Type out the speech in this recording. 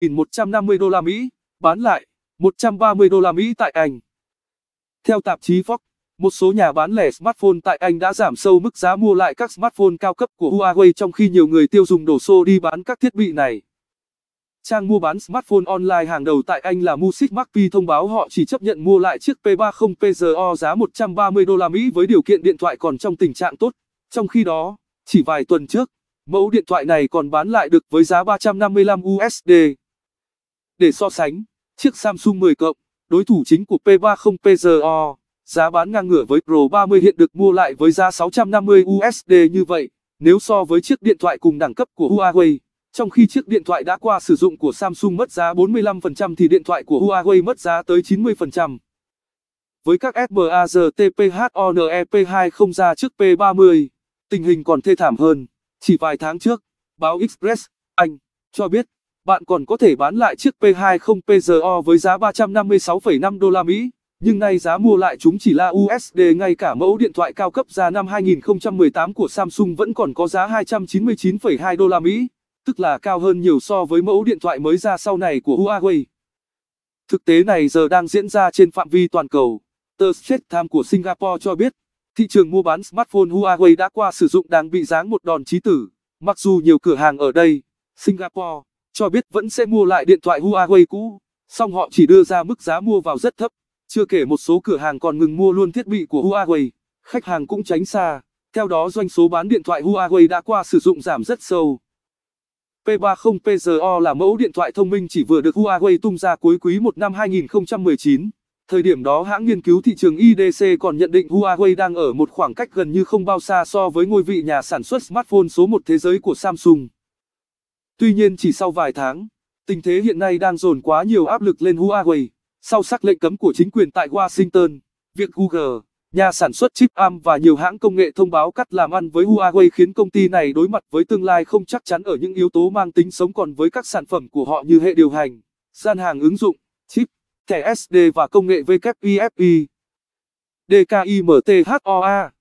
$150 đô la Mỹ, bán lại $130 đô la Mỹ tại Anh. Theo tạp chí Fox, một số nhà bán lẻ smartphone tại Anh đã giảm sâu mức giá mua lại các smartphone cao cấp của Huawei, trong khi nhiều người tiêu dùng đổ xô đi bán các thiết bị này. Trang mua bán smartphone online hàng đầu tại Anh là Music Mark thông báo họ chỉ chấp nhận mua lại chiếc P30 Pro giá $130 đô la Mỹ với điều kiện điện thoại còn trong tình trạng tốt. Trong khi đó, chỉ vài tuần trước, mẫu điện thoại này còn bán lại được với giá $355 USD. Để so sánh, chiếc Samsung 10+, đối thủ chính của P30 Pro, giá bán ngang ngửa với Pro 30 hiện được mua lại với giá $650 USD như vậy, nếu so với chiếc điện thoại cùng đẳng cấp của Huawei. Trong khi chiếc điện thoại đã qua sử dụng của Samsung mất giá 45% thì điện thoại của Huawei mất giá tới 90%. Với các smartphone P20 ra trước P30, tình hình còn thê thảm hơn. Chỉ vài tháng trước, báo Express, Anh, cho biết, bạn còn có thể bán lại chiếc P20 Pro với giá $356,5 đô la Mỹ, nhưng nay giá mua lại chúng chỉ là USD. Ngay cả mẫu điện thoại cao cấp ra năm 2018 của Samsung vẫn còn có giá $299,2 đô la Mỹ, tức là cao hơn nhiều so với mẫu điện thoại mới ra sau này của Huawei. Thực tế này giờ đang diễn ra trên phạm vi toàn cầu. Tờ Straits Times của Singapore cho biết, thị trường mua bán smartphone Huawei đã qua sử dụng đang bị giáng một đòn chí tử, mặc dù nhiều cửa hàng ở đây, Singapore, cho biết vẫn sẽ mua lại điện thoại Huawei cũ, song họ chỉ đưa ra mức giá mua vào rất thấp, chưa kể một số cửa hàng còn ngừng mua luôn thiết bị của Huawei, khách hàng cũng tránh xa. Theo đó, doanh số bán điện thoại Huawei đã qua sử dụng giảm rất sâu. P30 Pro là mẫu điện thoại thông minh chỉ vừa được Huawei tung ra cuối quý 1 năm 2019. Thời điểm đó, hãng nghiên cứu thị trường IDC còn nhận định Huawei đang ở một khoảng cách gần như không bao xa so với ngôi vị nhà sản xuất smartphone số 1 thế giới của Samsung. Tuy nhiên, chỉ sau vài tháng, tình thế hiện nay đang dồn quá nhiều áp lực lên Huawei. Sau sắc lệnh cấm của chính quyền tại Washington, việc Google, nhà sản xuất chip Arm và nhiều hãng công nghệ thông báo cắt làm ăn với Huawei khiến công ty này đối mặt với tương lai không chắc chắn ở những yếu tố mang tính sống còn với các sản phẩm của họ như hệ điều hành, gian hàng ứng dụng, chip, thẻ SD và công nghệ WiFi. DKIMTHOA